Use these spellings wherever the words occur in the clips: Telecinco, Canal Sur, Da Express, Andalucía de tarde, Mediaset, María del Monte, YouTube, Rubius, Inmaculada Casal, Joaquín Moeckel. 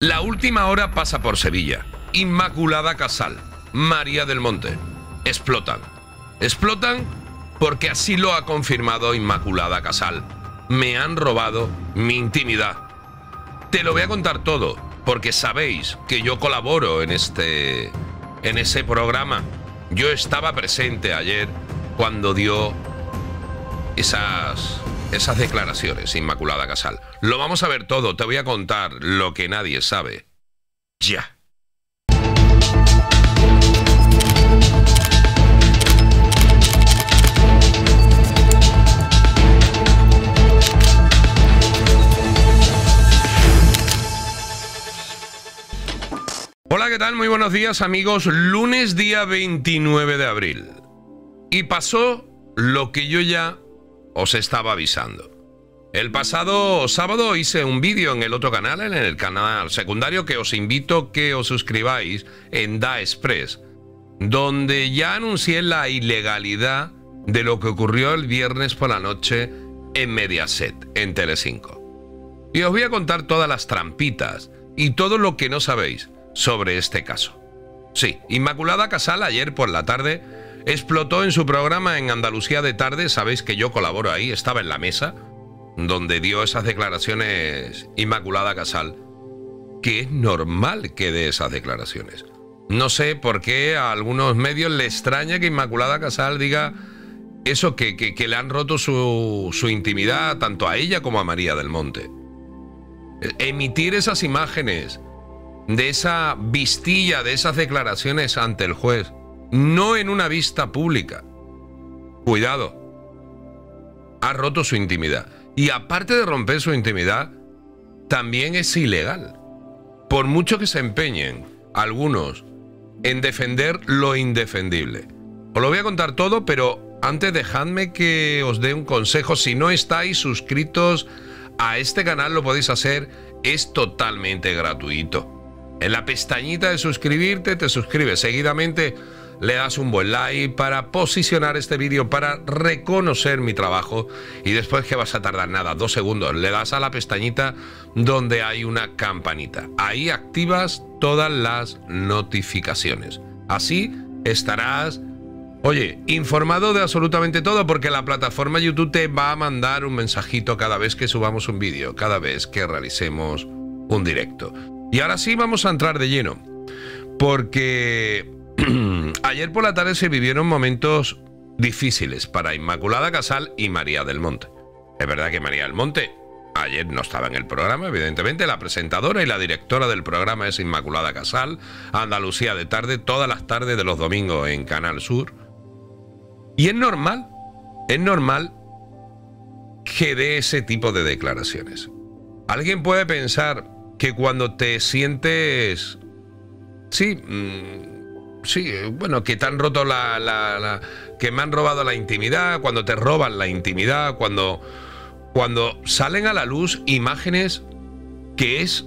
La última hora pasa por Sevilla. Inmaculada Casal, María del Monte. Explotan. Explotan porque así lo ha confirmado Inmaculada Casal. Me han robado mi intimidad. Te lo voy a contar todo, porque sabéis que yo colaboro en ese programa. Yo estaba presente ayer cuando dio esas declaraciones, Inmaculada Casal. Lo vamos a ver todo, te voy a contar lo que nadie sabe. Ya. Hola, ¿qué tal? Muy buenos días, amigos. Lunes, día 29 de abril. Y pasó lo que yo ya os estaba avisando. El pasado sábado hice un vídeo en el otro canal, en el canal secundario, que os invito que os suscribáis, en Da Express, donde ya anuncié la ilegalidad de lo que ocurrió el viernes por la noche en Mediaset, en Telecinco. Y os voy a contar todas las trampitas y todo lo que no sabéis sobre este caso. Sí, Inmaculada Casal ayer por la tarde explotó en su programa en Andalucía de tarde. Sabéis que yo colaboro ahí, estaba en la mesa donde dio esas declaraciones Inmaculada Casal, que es normal que dé esas declaraciones. No sé por qué a algunos medios le extraña que Inmaculada Casal diga eso, que le han roto su intimidad tanto a ella como a María del Monte. Emitir esas imágenes de esa vistilla, de esas declaraciones ante el juez, no en una vista pública. Cuidado. Ha roto su intimidad. Y aparte de romper su intimidad, también es ilegal. Por mucho que se empeñen algunos en defender lo indefendible. Os lo voy a contar todo, pero antes dejadme que os dé un consejo. Si no estáis suscritos a este canal, lo podéis hacer. Es totalmente gratuito. En la pestañita de suscribirte, te suscribes. Seguidamente le das un buen like para posicionar este vídeo, para reconocer mi trabajo. Y después, que vas a tardar nada, 2 segundos, le das a la pestañita donde hay una campanita. Ahí activas todas las notificaciones. Así estarás, oye, informado de absolutamente todo, porque la plataforma YouTube te va a mandar un mensajito cada vez que subamos un vídeo, cada vez que realicemos un directo. Y ahora sí vamos a entrar de lleno, porque ayer por la tarde se vivieron momentos difíciles para Inmaculada Casal y María del Monte. Es verdad que María del Monte ayer no estaba en el programa, evidentemente. La presentadora y la directora del programa es Inmaculada Casal, Andalucía de tarde, todas las tardes de los domingos en Canal Sur. Y es normal que dé ese tipo de declaraciones. Alguien puede pensar que cuando te sientes... Sí, bueno, que te han roto que me han robado la intimidad, cuando te roban la intimidad, cuando salen a la luz imágenes, que es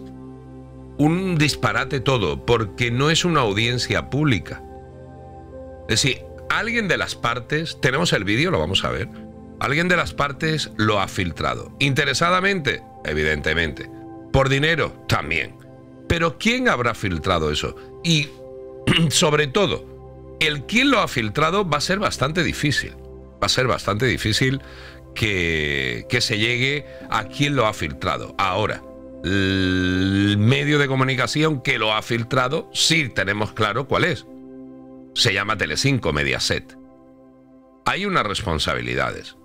un disparate todo, porque no es una audiencia pública. Es decir, alguien de las partes... Tenemos el vídeo, lo vamos a ver. Alguien de las partes lo ha filtrado. ¿Interesadamente? Evidentemente. ¿Por dinero? También. Pero ¿quién habrá filtrado eso? Y sobre todo, el quién lo ha filtrado va a ser bastante difícil. Va a ser bastante difícil que se llegue a quién lo ha filtrado. Ahora, el medio de comunicación que lo ha filtrado, sí tenemos claro cuál es. Se llama Telecinco, Mediaset. Hay unas responsabilidades.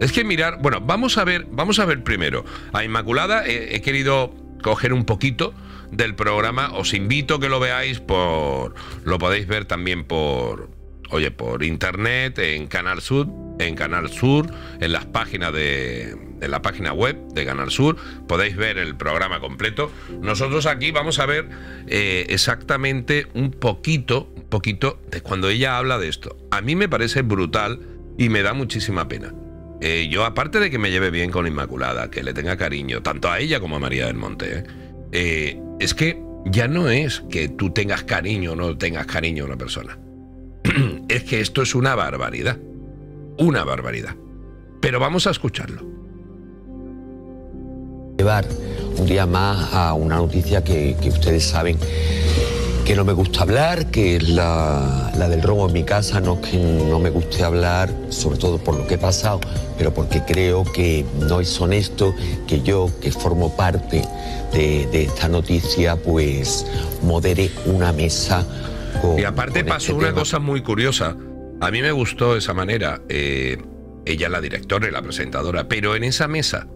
Es que mirar, bueno, vamos a ver primero a Inmaculada. He querido coger un poquito del programa. Os invito a que lo veáis lo podéis ver también por internet, en Canal Sur, en las páginas en la página web de Canal Sur, podéis ver el programa completo. Nosotros aquí vamos a ver exactamente un poquito de cuando ella habla de esto. A mí me parece brutal y me da muchísima pena. Yo, aparte de que me lleve bien con Inmaculada, que le tenga cariño, tanto a ella como a María del Monte, es que ya no es que tú tengas cariño o no tengas cariño a una persona. Es que esto es una barbaridad. Una barbaridad. Pero vamos a escucharlo. Llevar un día más a una noticia que ustedes saben que no me gusta hablar, que es la del robo en mi casa. No es que no me guste hablar, sobre todo por lo que he pasado, pero porque creo que no es honesto que yo, que formo parte de esta noticia, pues modere una mesa con... Y aparte pasó una cosa muy curiosa. A mí me gustó esa manera, ella la directora y la presentadora, pero en esa mesa,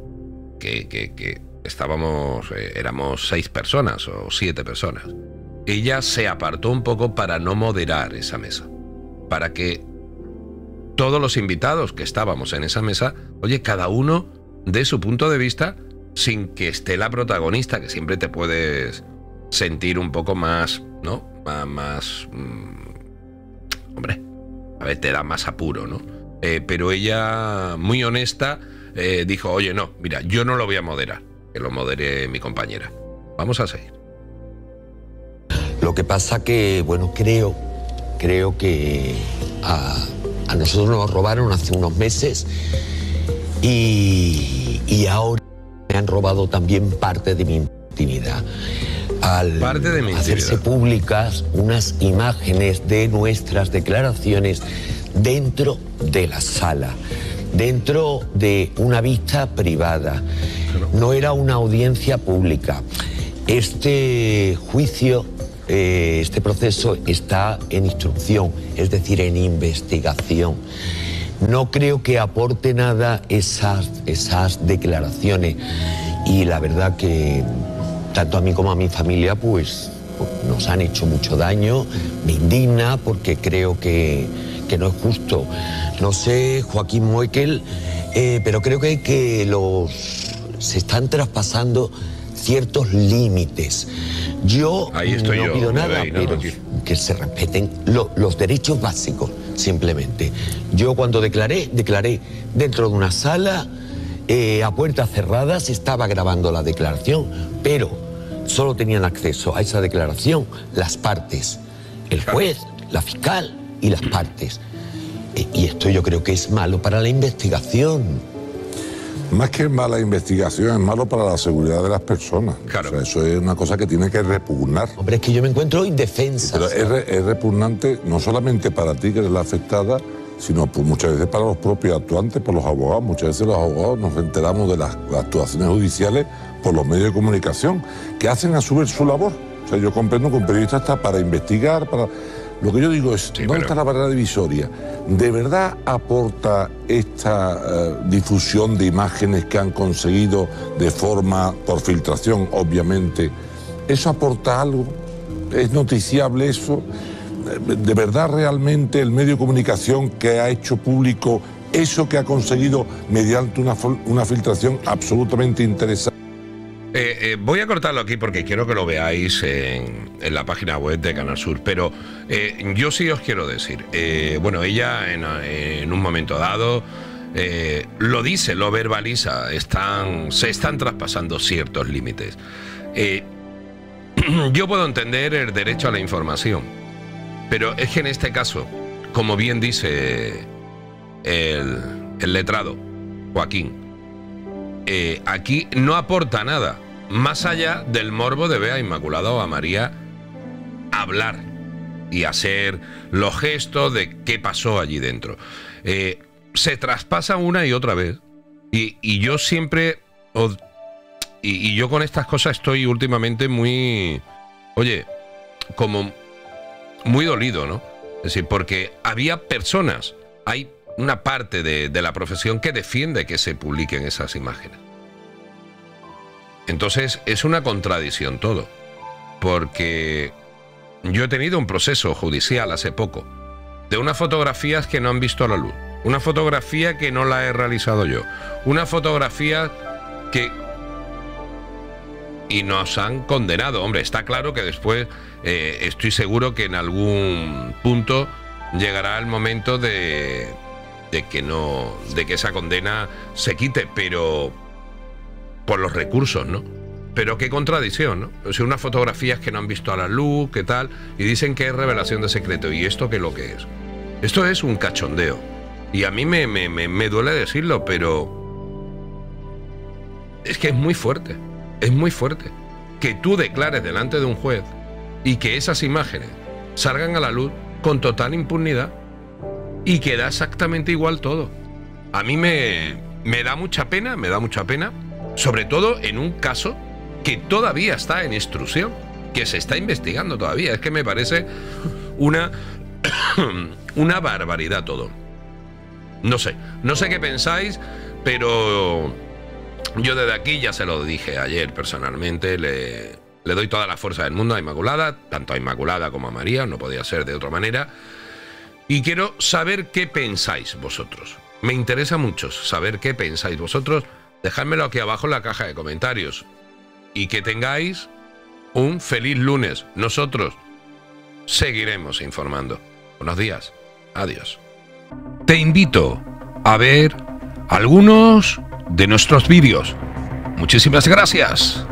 que estábamos, éramos 6 personas o 7 personas, ella se apartó un poco para no moderar esa mesa, para que todos los invitados que estábamos en esa mesa, oye, cada uno dé su punto de vista sin que esté la protagonista, que siempre te puedes sentir un poco más, ¿no? Más... hombre... a ver, te da más apuro, ¿no? Pero ella, muy honesta, dijo, oye, no, mira, yo no lo voy a moderar, que lo modere mi compañera. Vamos a seguir. Lo que pasa que, bueno, creo que a nosotros nos robaron hace unos meses y ahora me han robado también parte de mi intimidad. Al hacerse públicas unas imágenes de nuestras declaraciones dentro de la sala, dentro de una vista privada. No era una audiencia pública. Este juicio, este proceso está en instrucción, es decir, en investigación. No creo que aporte nada esas declaraciones. Y la verdad que... tanto a mí como a mi familia, pues nos han hecho mucho daño. Me indigna porque creo que no es justo. No sé, Joaquín Moeckel, pero creo que se están traspasando ciertos límites. Yo no pido nada, pero que se respeten los derechos básicos, simplemente. Yo cuando declaré dentro de una sala, a puertas cerradas, estaba grabando la declaración, pero... solo tenían acceso a esa declaración las partes, el juez, la fiscal y las partes. Y esto yo creo que es malo para la investigación. Más que mala investigación, es malo para la seguridad de las personas. Claro. O sea, eso es una cosa que tiene que repugnar. Hombre, es que yo me encuentro indefensa. Pero es repugnante no solamente para ti, que eres la afectada, sino por, muchas veces para los propios actuantes, por los abogados. Muchas veces los abogados nos enteramos de las actuaciones judiciales por los medios de comunicación, que hacen a su vez su labor. O sea, yo comprendo que un periodista está para investigar, para... Lo que yo digo es, sí, ¿dónde está la barrera divisoria? ¿De verdad aporta esta difusión de imágenes que han conseguido de forma, por filtración, obviamente? ¿Eso aporta algo? ¿Es noticiable eso? ¿De verdad realmente el medio de comunicación que ha hecho público eso que ha conseguido mediante una filtración absolutamente interesante? Voy a cortarlo aquí porque quiero que lo veáis en la página web de Canal Sur, pero yo sí os quiero decir, bueno, ella en un momento dado lo dice, lo verbaliza, se están traspasando ciertos límites. Yo puedo entender el derecho a la información, pero es que en este caso, como bien dice el letrado, Joaquín, aquí no aporta nada, más allá del morbo de ver a Inmaculada o a María hablar y hacer los gestos de qué pasó allí dentro. Se traspasa una y otra vez. Y yo siempre... Y yo con estas cosas estoy últimamente muy... oye, como muy dolido, ¿no? Es decir, porque había personas, hay una parte de la profesión que defiende que se publiquen esas imágenes. Entonces es una contradicción todo, porque yo he tenido un proceso judicial hace poco de unas fotografías que no han visto la luz, una fotografía que no la he realizado yo, una fotografía que... y nos han condenado. Hombre, está claro que después estoy seguro que en algún punto llegará el momento de que esa condena se quite, pero por los recursos, ¿no? Pero qué contradicción, ¿no? O sea, unas fotografías que no han visto a la luz, qué tal, y dicen que es revelación de secreto. ¿Y esto qué es lo que es? Esto es un cachondeo. Y a mí me duele decirlo, pero es que es muy fuerte. Es muy fuerte que tú declares delante de un juez y que esas imágenes salgan a la luz con total impunidad y que da exactamente igual todo. A mí me da mucha pena, sobre todo en un caso que todavía está en instrucción, que se está investigando todavía. Es que me parece una barbaridad todo. No sé qué pensáis, pero yo desde aquí ya se lo dije ayer personalmente, le doy toda la fuerza del mundo a Inmaculada, tanto a Inmaculada como a María, no podía ser de otra manera. Y quiero saber qué pensáis vosotros. Me interesa mucho saber qué pensáis vosotros. Dejádmelo aquí abajo en la caja de comentarios. Y que tengáis un feliz lunes. Nosotros seguiremos informando. Buenos días. Adiós. Te invito a ver algunos de nuestros vídeos. Muchísimas gracias.